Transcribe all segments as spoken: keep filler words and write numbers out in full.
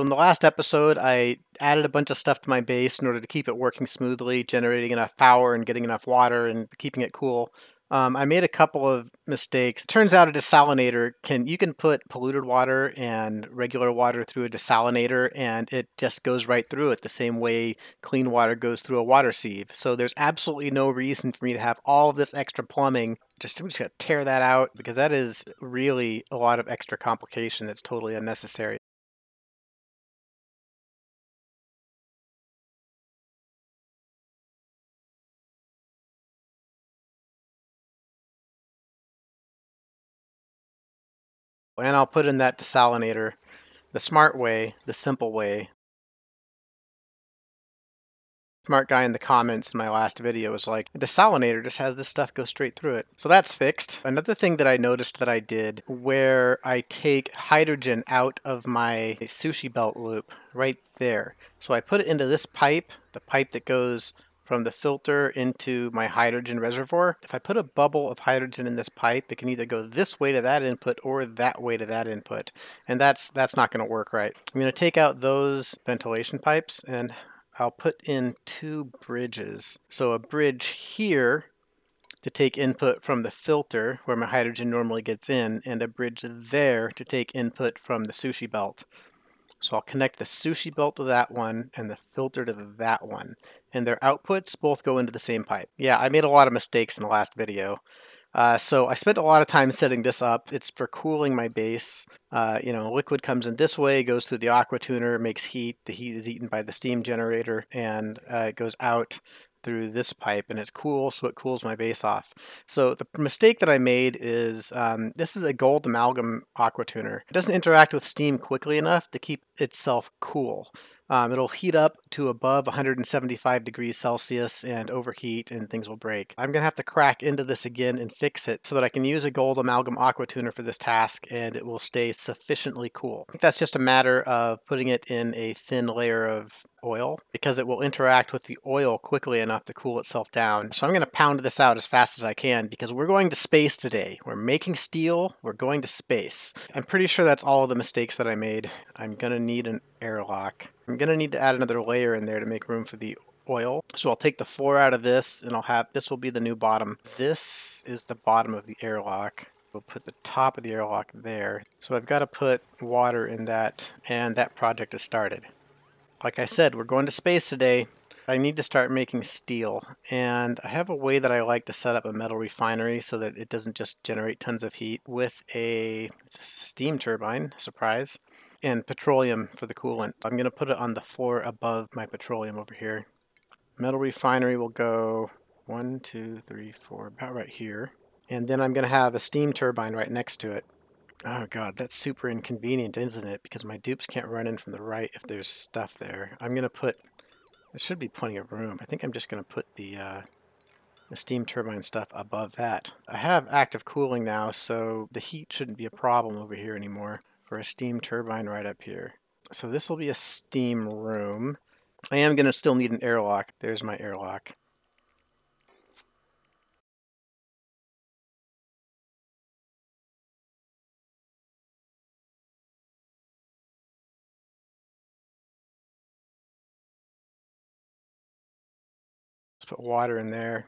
In the last episode, I added a bunch of stuff to my base in order to keep it working smoothly, generating enough power and getting enough water and keeping it cool. Um, I made a couple of mistakes. It turns out a desalinator, can you can put polluted water and regular water through a desalinator, and it just goes right through it the same way clean water goes through a water sieve. So there's absolutely no reason for me to have all of this extra plumbing. Just, I'm just going to tear that out because that is really a lot of extra complication that's totally unnecessary. And I'll put in that desalinator the smart way, the simple way. Smart guy in the comments in my last video was like, a desalinator just has this stuff go straight through it. So that's fixed. Another thing that I noticed that I did, where I take hydrogen out of my sushi belt loop right there. So I put it into this pipe, the pipe that goes from the filter into my hydrogen reservoir. If I put a bubble of hydrogen in this pipe, it can either go this way to that input or that way to that input. And that's that's not gonna work right. I'm gonna take out those ventilation pipes and I'll put in two bridges. So a bridge here to take input from the filter where my hydrogen normally gets in, and a bridge there to take input from the sushi belt. So I'll connect the sushi belt to that one and the filter to that one. And their outputs both go into the same pipe. Yeah, I made a lot of mistakes in the last video. Uh, so I spent a lot of time setting this up. It's for cooling my base. Uh, you know, liquid comes in this way, goes through the Aqua Tuner, makes heat. The heat is eaten by the steam generator, and uh, it goes out through this pipe, and it's cool, so it cools my base off. So the mistake that I made is um, this is a gold amalgam Aqua Tuner. It doesn't interact with steam quickly enough to keep itself cool. Um, it'll heat up to above one hundred seventy-five degrees Celsius and overheat, and things will break. I'm going to have to crack into this again and fix it so that I can use a gold amalgam Aqua Tuner for this task, and it will stay sufficiently cool. I think that's just a matter of putting it in a thin layer of oil because it will interact with the oil quickly enough to cool itself down. So I'm going to pound this out as fast as I can because we're going to space today. We're making steel. We're going to space. I'm pretty sure that's all of the mistakes that I made. I'm going to need an airlock. I'm going to need to add another layer in there to make room for the oil. So I'll take the floor out of this, and I'll have, this will be the new bottom. This is the bottom of the airlock. We'll put the top of the airlock there. So I've got to put water in that, and that project is started. Like I said, we're going to space today. I need to start making steel, and I have a way that I like to set up a metal refinery so that it doesn't just generate tons of heat with a steam turbine, surprise, and petroleum for the coolant. I'm going to put it on the floor above my petroleum over here. Metal refinery will go one, two, three, four, about right here. And then I'm going to have a steam turbine right next to it. Oh god, that's super inconvenient, isn't it? Because my dupes can't run in from the right if there's stuff there. I'm going to put... There should be plenty of room. I think I'm just going to put the, uh, the steam turbine stuff above that. I have active cooling now, so the heat shouldn't be a problem over here anymore for a steam turbine right up here. So this will be a steam room. I am going to still need an airlock. There's my airlock. Put water in there.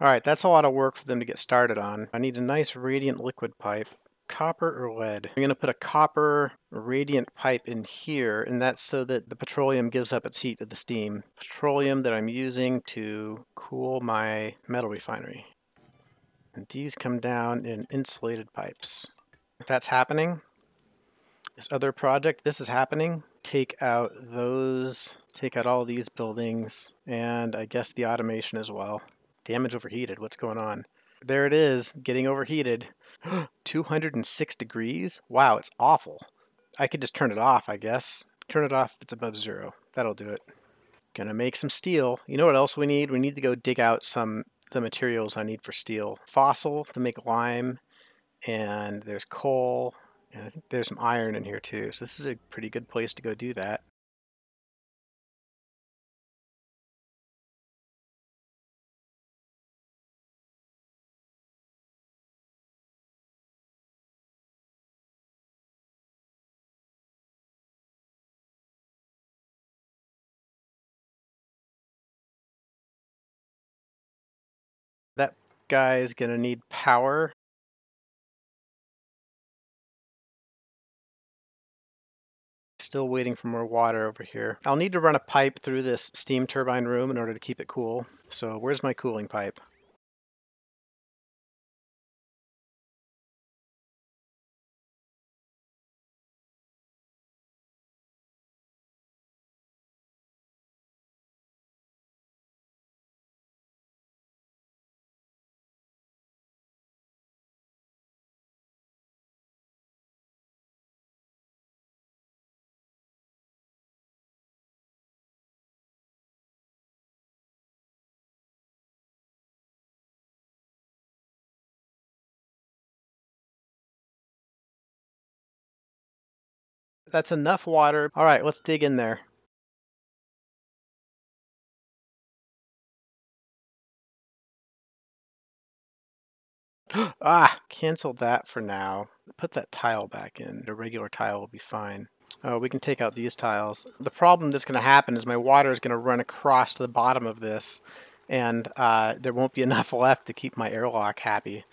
All right, that's a lot of work for them to get started on. I need a nice radiant liquid pipe, copper or lead. I'm going to put a copper radiant pipe in here, and that's so that the petroleum gives up its heat to the steam. Petroleum that I'm using to cool my metal refinery. And these come down in insulated pipes. If that's happening, this other project, this is happening. Take out those, take out all these buildings, and I guess the automation as well. Damage overheated, what's going on? There it is, getting overheated. two hundred six degrees? Wow, it's awful. I could just turn it off, I guess. Turn it off if it's above zero. That'll do it. Gonna make some steel. You know what else we need? We need to go dig out some the materials I need for steel. Fossil to make lime, and there's coal. And I think there's some iron in here too, so this is a pretty good place to go do that. guy is going to need power. Still waiting for more water over here. I'll need to run a pipe through this steam turbine room in order to keep it cool. So where's my cooling pipe? That's enough water. All right, let's dig in there. Ah, canceled that for now. Put that tile back in. The regular tile will be fine. Oh, we can take out these tiles. The problem that's going to happen is my water is going to run across the bottom of this, and uh, there won't be enough left to keep my airlock happy.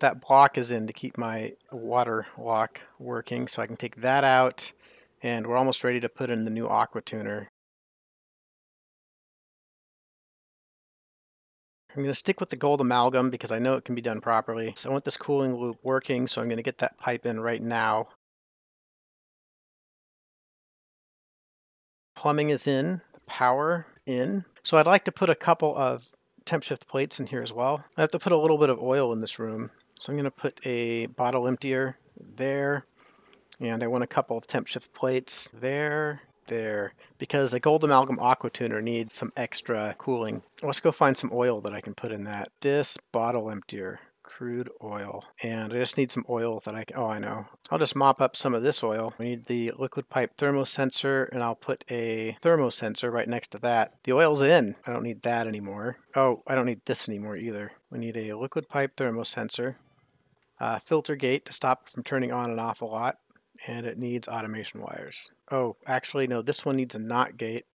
That block is in to keep my water lock working, so I can take that out, and we're almost ready to put in the new Aqua Tuner. I'm going to stick with the gold amalgam because I know it can be done properly. So I want this cooling loop working, so I'm going to get that pipe in right now. Plumbing is in, power in. So I'd like to put a couple of temp shift plates in here as well. I have to put a little bit of oil in this room. So I'm going to put a bottle emptier there, and I want a couple of temp shift plates there, there, because the gold amalgam Aqua Tuner needs some extra cooling. Let's go find some oil that I can put in that. This bottle emptier, crude oil, and I just need some oil that I can, oh I know. I'll just mop up some of this oil. We need the liquid pipe thermosensor, and I'll put a thermosensor right next to that. The oil's in. I don't need that anymore. Oh, I don't need this anymore either. We need a liquid pipe thermosensor, uh, filter gate to stop from turning on and off a lot, and it needs automation wires. Oh, actually no, this one needs a NOT gate.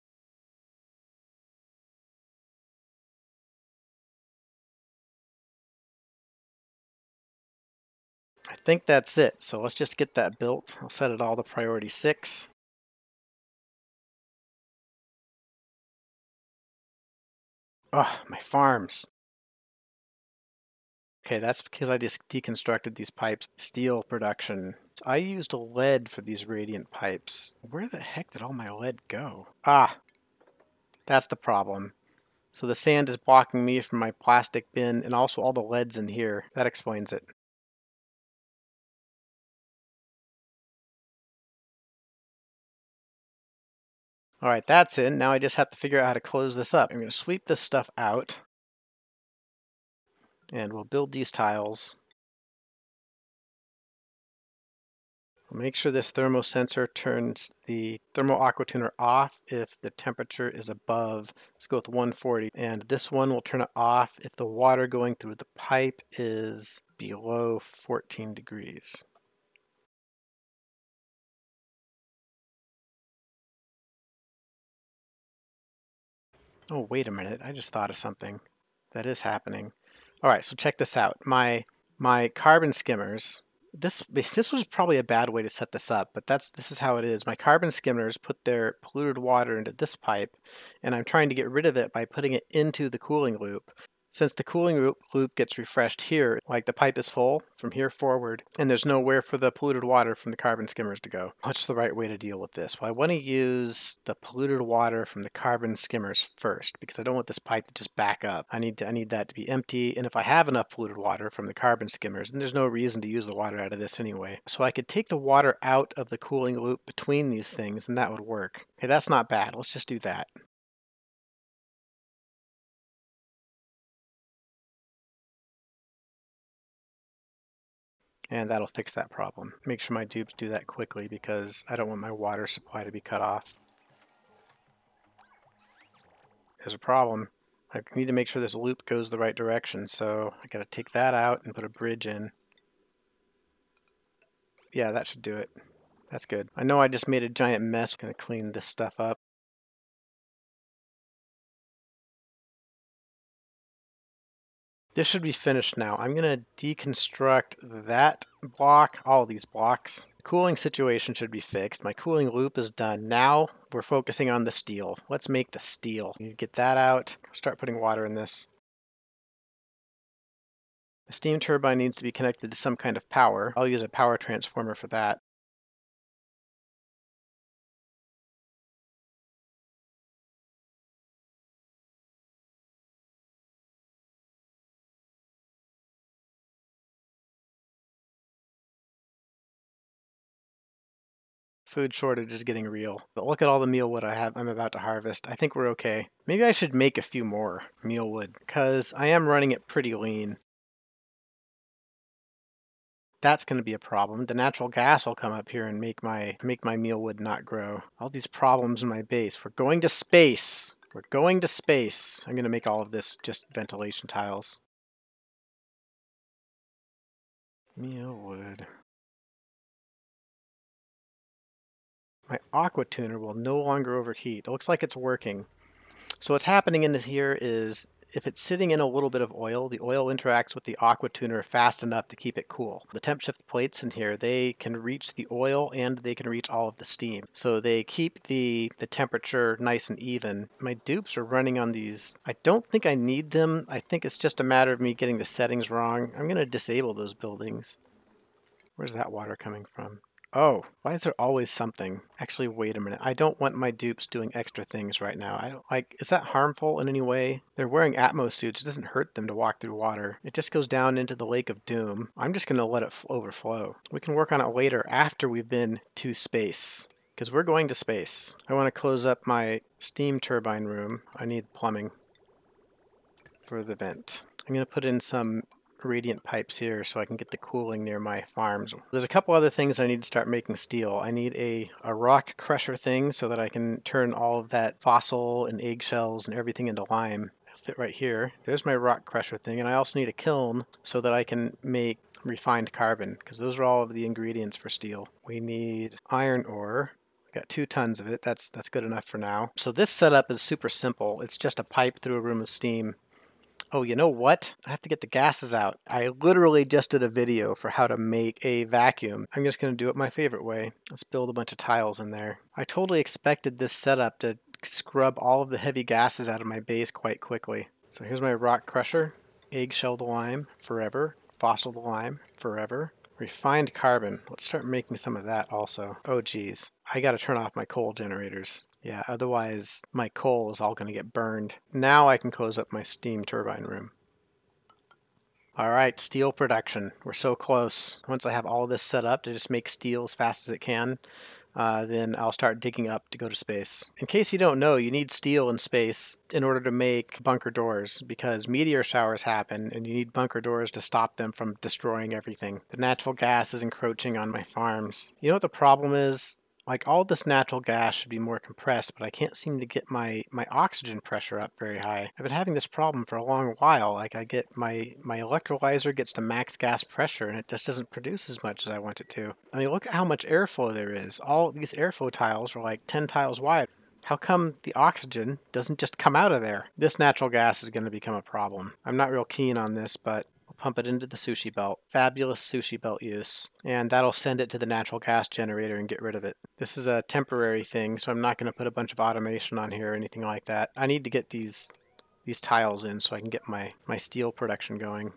I think that's it. So let's just get that built. I'll set it all to priority six. Oh, my farms. Okay, that's because I just deconstructed these pipes. Steel production. So I used lead for these radiant pipes. Where the heck did all my lead go? Ah, that's the problem. So the sand is blocking me from my plastic bin, and also all the lead's in here. That explains it. All right, that's in. Now I just have to figure out how to close this up. I'm going to sweep this stuff out, and we'll build these tiles. We'll make sure this thermosensor turns the thermal Aqua Tuner off if the temperature is above. Let's go with one forty. And this one will turn it off if the water going through the pipe is below fourteen degrees. Oh, wait a minute. I just thought of something that is happening. All right, so check this out. My my carbon skimmers, this this was probably a bad way to set this up, but that's this is how it is. My carbon skimmers put their polluted water into this pipe, and I'm trying to get rid of it by putting it into the cooling loop. Since the cooling loop gets refreshed here, like the pipe is full from here forward, and there's nowhere for the polluted water from the carbon skimmers to go. What's the right way to deal with this? Well, I want to use the polluted water from the carbon skimmers first, because I don't want this pipe to just back up. I need to, I need that to be empty, and if I have enough polluted water from the carbon skimmers, then there's no reason to use the water out of this anyway. So I could take the water out of the cooling loop between these things, and that would work. Okay, that's not bad. Let's just do that. And that'll fix that problem. Make sure my dupes do that quickly because I don't want my water supply to be cut off. There's a problem. I need to make sure this loop goes the right direction, so I gotta take that out and put a bridge in. Yeah, that should do it. That's good. I know I just made a giant mess. I'm gonna clean this stuff up. This should be finished now. I'm gonna deconstruct that block, all these blocks. The cooling situation should be fixed. My cooling loop is done. Now we're focusing on the steel. Let's make the steel. You get that out. Start putting water in this. The steam turbine needs to be connected to some kind of power. I'll use a power transformer for that. Food shortage is getting real. But look at all the mealwood I have, I'm about to harvest. I think we're okay. Maybe I should make a few more mealwood because I am running it pretty lean. That's going to be a problem. The natural gas will come up here and make my make my mealwood not grow. All these problems in my base. We're going to space. We're going to space. I'm going to make all of this just ventilation tiles. Mealwood. My Aqua Tuner will no longer overheat. It looks like it's working. So what's happening in here is if it's sitting in a little bit of oil, the oil interacts with the Aqua Tuner fast enough to keep it cool. The temp shift plates in here, they can reach the oil and they can reach all of the steam. So they keep the, the temperature nice and even. My dupes are running on these. I don't think I need them. I think it's just a matter of me getting the settings wrong. I'm going to disable those buildings. Where's that water coming from? Oh, why is there always something? Actually, wait a minute. I don't want my dupes doing extra things right now. I don't like, is that harmful in any way? They're wearing Atmos suits. It doesn't hurt them to walk through water. It just goes down into the lake of doom. I'm just going to let it overflow. We can work on it later after we've been to space because we're going to space. I want to close up my steam turbine room. I need plumbing for the vent. I'm going to put in some radiant pipes here so I can get the cooling near my farms. There's a couple other things I need to start making steel. I need a, a rock crusher thing so that I can turn all of that fossil and eggshells and everything into lime. It'll fit right here. There's my rock crusher thing, and I also need a kiln so that I can make refined carbon because those are all of the ingredients for steel. We need iron ore. Got two tons of it. That's, that's good enough for now. So this setup is super simple. It's just a pipe through a room of steam. Oh, you know what? I have to get the gases out. I literally just did a video for how to make a vacuum. I'm just going to do it my favorite way. Let's build a bunch of tiles in there. I totally expected this setup to scrub all of the heavy gases out of my base quite quickly. So here's my rock crusher, eggshell the lime forever, fossil the lime forever, refined carbon. Let's start making some of that also. Oh, geez. I got to turn off my coal generators. Yeah, otherwise my coal is all going to get burned. Now I can close up my steam turbine room. All right, steel production. We're so close. Once I have all this set up to just make steel as fast as it can, uh, then I'll start digging up to go to space. In case you don't know, you need steel in space in order to make bunker doors because meteor showers happen and you need bunker doors to stop them from destroying everything. The natural gas is encroaching on my farms. You know what the problem is? Like all this natural gas should be more compressed, but I can't seem to get my, my oxygen pressure up very high. I've been having this problem for a long while. Like I get my, my electrolyzer gets to max gas pressure and it just doesn't produce as much as I want it to. I mean, look at how much airflow there is. All these airflow tiles are like ten tiles wide. How come the oxygen doesn't just come out of there? This natural gas is going to become a problem. I'm not real keen on this, but pump it into the sushi belt. Fabulous sushi belt use. And that'll send it to the natural gas generator and get rid of it. This is a temporary thing, so I'm not going to put a bunch of automation on here or anything like that. I need to get these these tiles in so I can get my, my steel production going.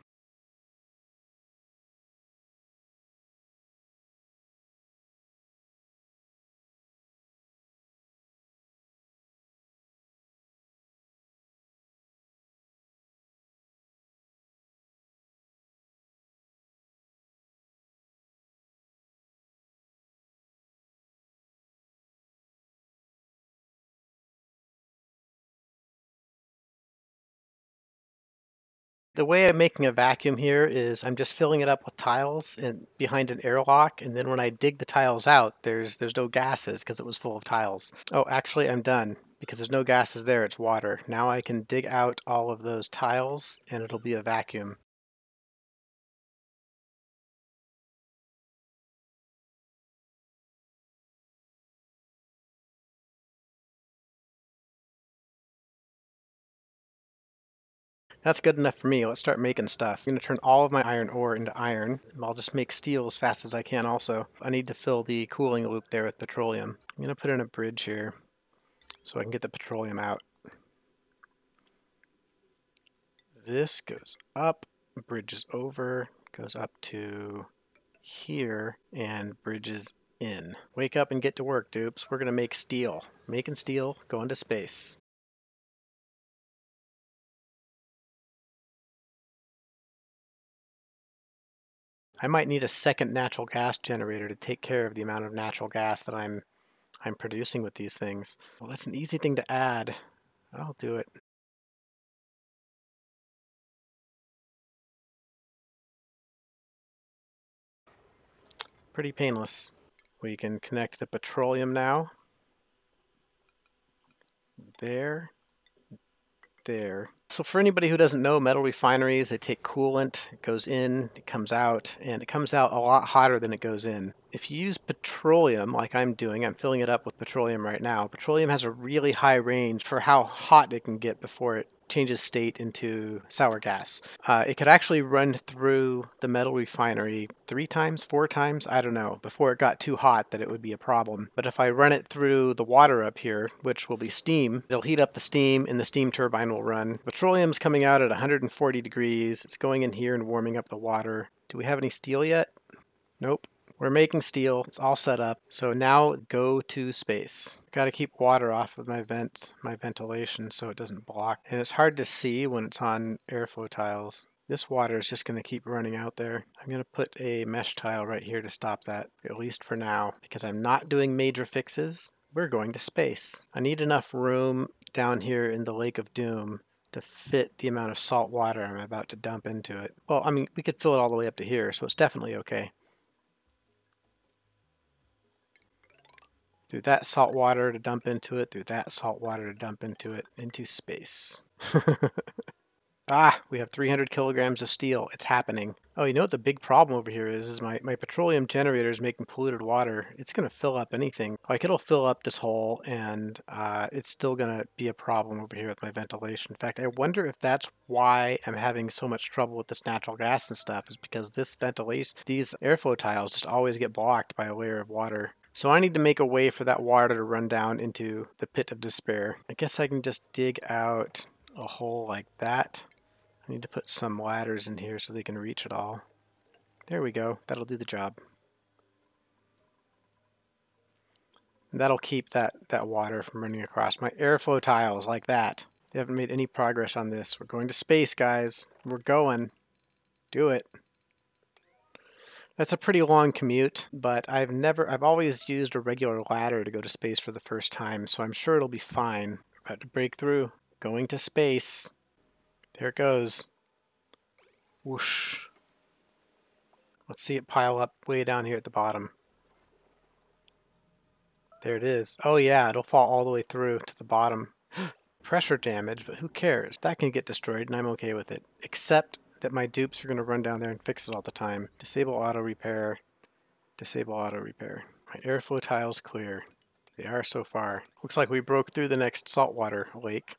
The way I'm making a vacuum here is I'm just filling it up with tiles and behind an airlock, and then when I dig the tiles out, there's there's no gases because it was full of tiles. Oh, actually, I'm done because there's no gases there. It's water. Now I can dig out all of those tiles, and it'll be a vacuum. That's good enough for me. Let's start making stuff. I'm going to turn all of my iron ore into iron. I'll just make steel as fast as I can also. I need to fill the cooling loop there with petroleum. I'm going to put in a bridge here so I can get the petroleum out. This goes up, bridges over, goes up to here, and bridges in. Wake up and get to work, dupes. We're going to make steel. Making steel, going to space. I might need a second natural gas generator to take care of the amount of natural gas that I'm I'm producing with these things. Well, that's an easy thing to add. I'll do it. Pretty painless. We can connect the petroleum now. There. There. So for anybody who doesn't know, metal refineries, they take coolant, it goes in, it comes out, and it comes out a lot hotter than it goes in. If you use petroleum, like I'm doing, I'm filling it up with petroleum right now, petroleum has a really high range for how hot it can get before it changes state into sour gas. Uh, it could actually run through the metal refinery three times, four times, I don't know, before it got too hot that it would be a problem. But if I run it through the water up here, which will be steam, it'll heat up the steam and the steam turbine will run. Petroleum's coming out at one hundred forty degrees. It's going in here and warming up the water. Do we have any steel yet? Nope. We're making steel. It's all set up. So now go to space. Got to keep water off of my vent, my ventilation, so it doesn't block. And it's hard to see when it's on airflow tiles. This water is just going to keep running out there. I'm going to put a mesh tile right here to stop that, at least for now, because I'm not doing major fixes. We're going to space. I need enough room down here in the Lake of Doom to fit the amount of salt water I'm about to dump into it. Well, I mean, we could fill it all the way up to here, so it's definitely okay. Through that salt water to dump into it, through that salt water to dump into it, into space. Ah, we have three hundred kilograms of steel. It's happening. Oh, you know what the big problem over here is, is my, my petroleum generator is making polluted water. It's going to fill up anything. Like, it'll fill up this hole, and uh, it's still going to be a problem over here with my ventilation. In fact, I wonder if that's why I'm having so much trouble with this natural gas and stuff, is because this ventilation, these airflow tiles just always get blocked by a layer of water. So I need to make a way for that water to run down into the pit of despair. I guess I can just dig out a hole like that. I need to put some ladders in here so they can reach it all. There we go. That'll do the job. And that'll keep that, that water from running across my airflow tiles like that. They haven't made any progress on this. We're going to space, guys. We're going. Do it. That's a pretty long commute, but I've never, I've always used a regular ladder to go to space for the first time, so I'm sure it'll be fine. About to break through. Going to space. There it goes. Whoosh. Let's see it pile up way down here at the bottom. There it is. Oh yeah, it'll fall all the way through to the bottom. Pressure damage, but who cares? That can get destroyed, and I'm okay with it. Except that my dupes are going to run down there and fix it all the time. Disable auto repair. Disable auto repair. My airflow tiles clear. They are so far. Looks like we broke through the next saltwater lake.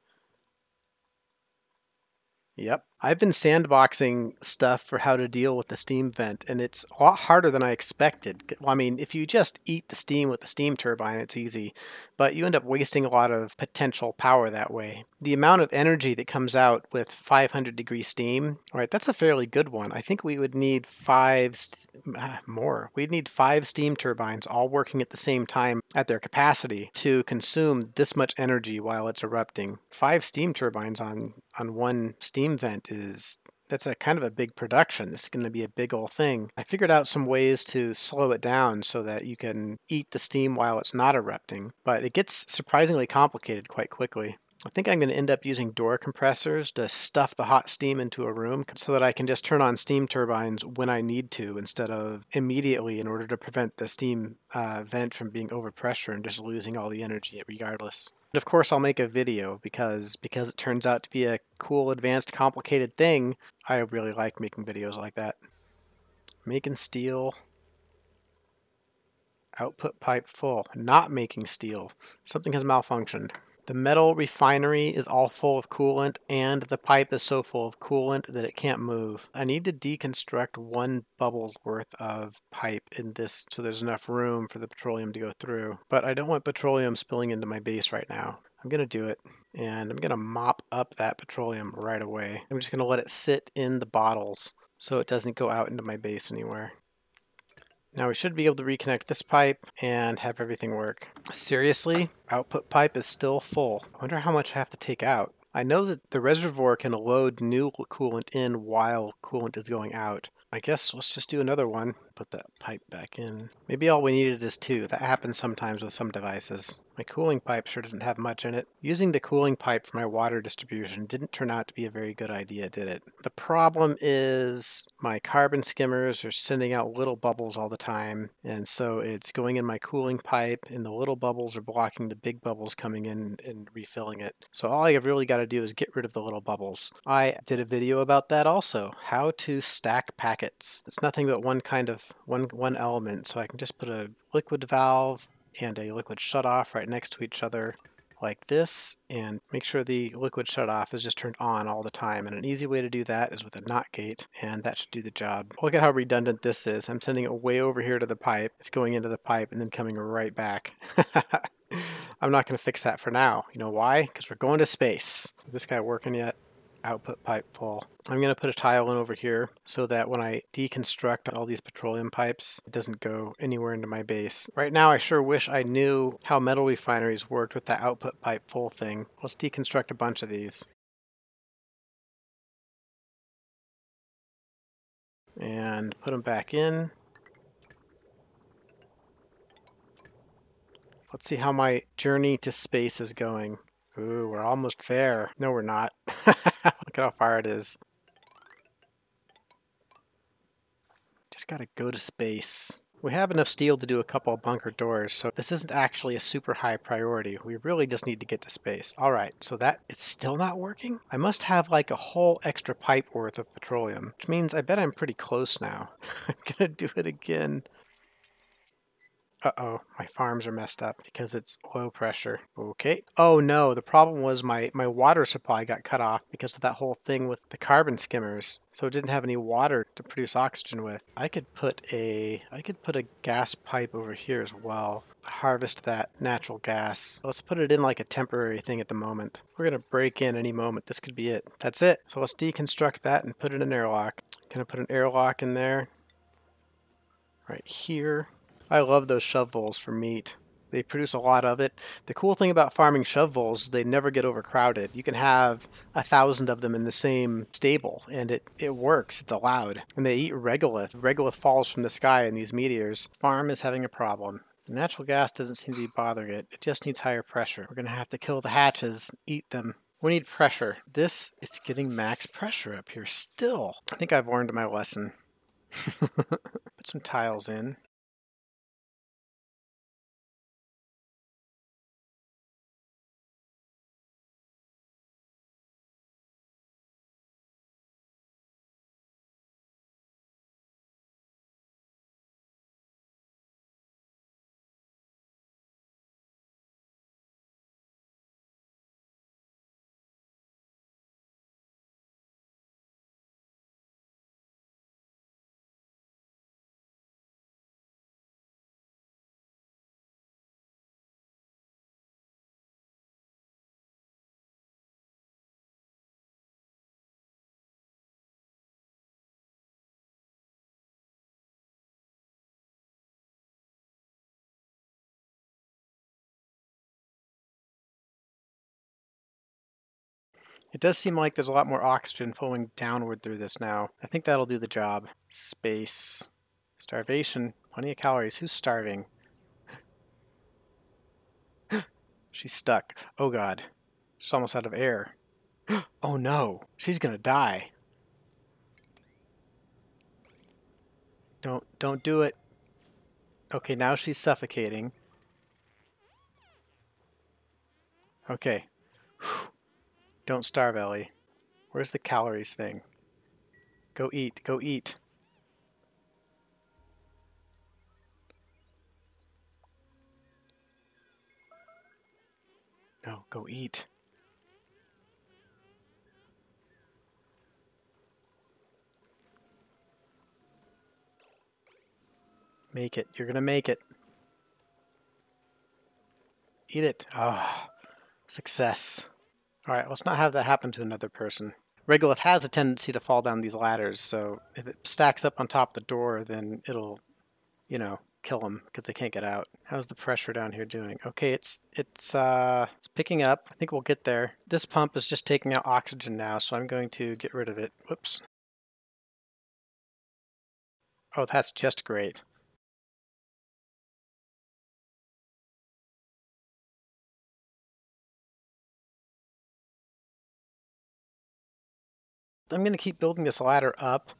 Yep. I've been sandboxing stuff for how to deal with the steam vent, and it's a lot harder than I expected. Well, I mean, if you just eat the steam with the steam turbine, it's easy, but you end up wasting a lot of potential power that way. The amount of energy that comes out with five hundred degree steam, all right, that's a fairly good one. I think we would need five uh, more. We'd need five steam turbines all working at the same time at their capacity to consume this much energy while it's erupting. Five steam turbines on, on one steam vent is, that's a kind of a big production. This is going to be a big old thing. I figured out some ways to slow it down so that you can eat the steam while it's not erupting, but it gets surprisingly complicated quite quickly. I think I'm going to end up using door compressors to stuff the hot steam into a room so that I can just turn on steam turbines when I need to instead of immediately, in order to prevent the steam uh, vent from being over pressure and just losing all the energy regardless. And of course I'll make a video because, because it turns out to be a cool, advanced, complicated thing. I really like making videos like that. Making steel. Output pipe full. Not making steel. Something has malfunctioned. The metal refinery is all full of coolant, and the pipe is so full of coolant that it can't move. I need to deconstruct one bubble's worth of pipe in this so there's enough room for the petroleum to go through. But I don't want petroleum spilling into my base right now. I'm going to do it, and I'm going to mop up that petroleum right away. I'm just going to let it sit in the bottles so it doesn't go out into my base anywhere. Now we should be able to reconnect this pipe and have everything work. Seriously, output pipe is still full. I wonder how much I have to take out. I know that the reservoir can load new coolant in while coolant is going out. I guess let's just do another one. Put that pipe back in. Maybe all we needed is two. That happens sometimes with some devices. My cooling pipe sure doesn't have much in it. Using the cooling pipe for my water distribution didn't turn out to be a very good idea, did it? The problem is my carbon skimmers are sending out little bubbles all the time, and so it's going in my cooling pipe, and the little bubbles are blocking the big bubbles coming in and refilling it. So all I've really got to do is get rid of the little bubbles. I did a video about that also, how to stack packets. It's nothing but one kind of one one element, so I can just put a liquid valve and a liquid shutoff right next to each other like this, and make sure the liquid shutoff is just turned on all the time. And an easy way to do that is with a NOT gate, and that should do the job. Look at how redundant this is. I'm sending it way over here to the pipe. It's going into the pipe and then coming right back. I'm not going to fix that for now. You know why? Because we're going to space. Is this guy working yet? Output pipe full. I'm going to put a tile in over here so that when I deconstruct all these petroleum pipes, it doesn't go anywhere into my base. Right now, I sure wish I knew how metal refineries worked with the output pipe full thing. Let's deconstruct a bunch of these. And put them back in. Let's see how my journey to space is going. Ooh, we're almost there. No, we're not. Look at how far it is. Just gotta go to space. We have enough steel to do a couple of bunker doors, so this isn't actually a super high priority. We really just need to get to space. All right, so that, it's still not working? I must have like a whole extra pipe worth of petroleum, which means I bet I'm pretty close now. I'm gonna do it again. Uh-oh, my farms are messed up because it's low pressure. Okay. Oh no, the problem was my, my water supply got cut off because of that whole thing with the carbon skimmers. So it didn't have any water to produce oxygen with. I could put a, I could put a gas pipe over here as well. Harvest that natural gas. Let's put it in like a temporary thing at the moment. We're going to break in any moment. This could be it. That's it. So let's deconstruct that and put in an airlock. Going to put an airlock in there. Right here. I love those shovels for meat. They produce a lot of it. The cool thing about farming shovels is they never get overcrowded. You can have a thousand of them in the same stable, and it, it works. It's allowed. And they eat regolith. Regolith falls from the sky in these meteors. Farm is having a problem. The natural gas doesn't seem to be bothering it. It just needs higher pressure. We're going to have to kill the hatches, eat them. We need pressure. This is getting max pressure up here still. I think I've learned my lesson. Put some tiles in. It does seem like there's a lot more oxygen flowing downward through this now. I think that'll do the job. Space. Starvation. Plenty of calories. Who's starving? She's stuck. Oh god. She's almost out of air. Oh no. She's gonna die. Don't, don't do it. Okay, now she's suffocating. Okay. Whew. Don't starve, Ellie. Where's the calories thing? Go eat. Go eat. No, go eat. Make it. You're gonna make it. Eat it. Ah, oh, success. All right, let's not have that happen to another person. Regolith has a tendency to fall down these ladders, so if it stacks up on top of the door, then it'll, you know, kill them because they can't get out. How's the pressure down here doing? Okay, it's it's uh, it's picking up. I think we'll get there. This pump is just taking out oxygen now, so I'm going to get rid of it. Whoops. Oh, that's just great. I'm going to keep building this ladder up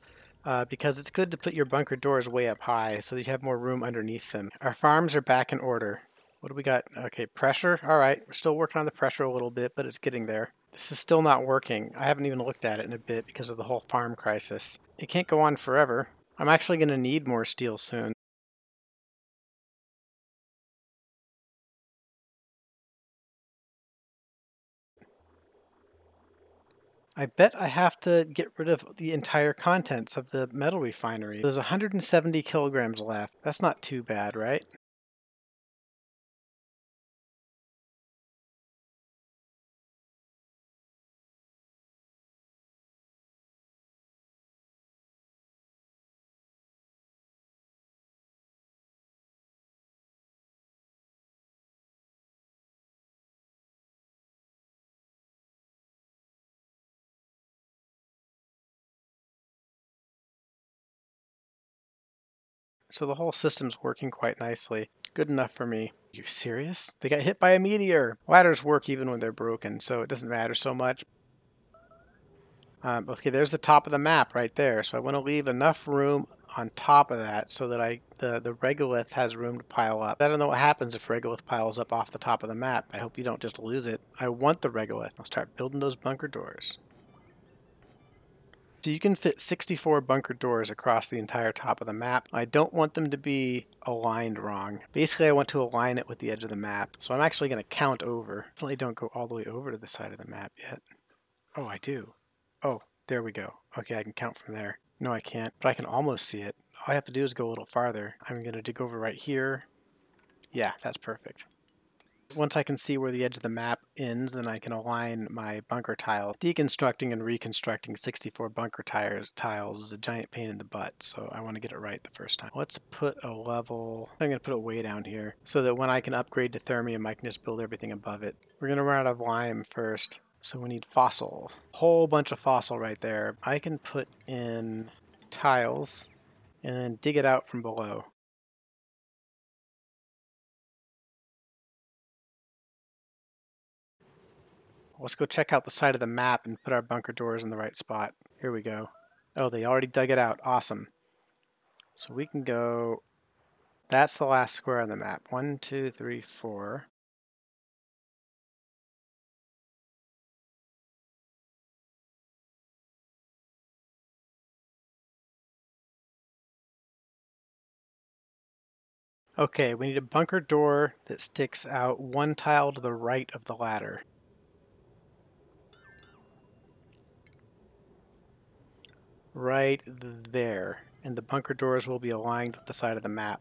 uh, because it's good to put your bunker doors way up high so that you have more room underneath them. Our farms are back in order. What do we got? Okay, pressure. All right, we're still working on the pressure a little bit, but it's getting there. This is still not working. I haven't even looked at it in a bit because of the whole farm crisis. It can't go on forever. I'm actually going to need more steel soon. I bet I have to get rid of the entire contents of the metal refinery. There's one hundred seventy kilograms left. That's not too bad, right? So the whole system's working quite nicely. Good enough for me. You serious? They got hit by a meteor. Ladders work even when they're broken, so it doesn't matter so much. Um, okay, there's the top of the map right there. So I want to leave enough room on top of that so that I the, the regolith has room to pile up. I don't know what happens if regolith piles up off the top of the map. I hope you don't just lose it. I want the regolith. I'll start building those bunker doors. So you can fit sixty-four bunker doors across the entire top of the map. I don't want them to be aligned wrong. Basically, I want to align it with the edge of the map. So I'm actually going to count over. Definitely don't go all the way over to the side of the map yet. Oh, I do. Oh, there we go. Okay, I can count from there. No, I can't, but I can almost see it. All I have to do is go a little farther. I'm going to dig over right here. Yeah, that's perfect. Once I can see where the edge of the map ends, then I can align my bunker tile. Deconstructing and reconstructing sixty-four bunker tires, tiles is a giant pain in the butt, so I want to get it right the first time. Let's put a level... I'm going to put it way down here, so that when I can upgrade to thermium, I can just build everything above it. We're going to run out of lime first, so we need fossil. Whole bunch of fossil right there. I can put in tiles and then dig it out from below. Let's go check out the side of the map and put our bunker doors in the right spot. Here we go. Oh, they already dug it out. Awesome. So we can go... That's the last square on the map. One, two, three, four. Okay, we need a bunker door that sticks out one tile to the right of the ladder. Right there, and the bunker doors will be aligned with the side of the map.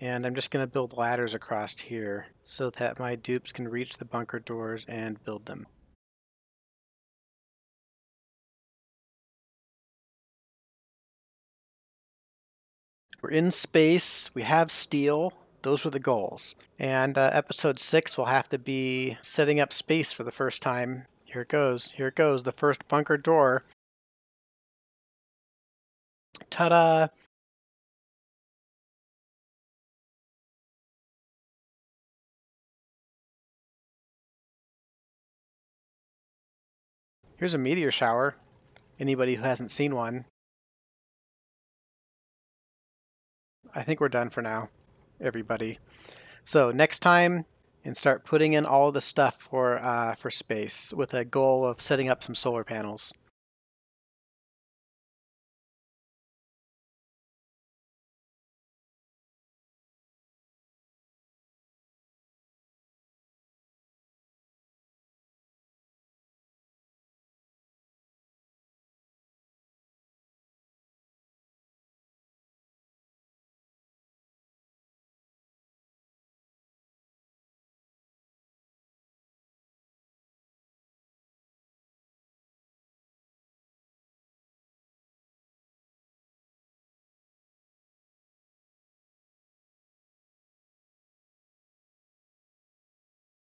And I'm just going to build ladders across here so that my dupes can reach the bunker doors and build them. We're in space, we have steel. Those were the goals. And uh, episode six will have to be setting up space for the first time. Here it goes. Here it goes. The first bunker door. Ta-da! Here's a meteor shower. Anybody who hasn't seen one. I think we're done for now. Everybody. So next time, and start putting in all the stuff for, uh, for space with a goal of setting up some solar panels.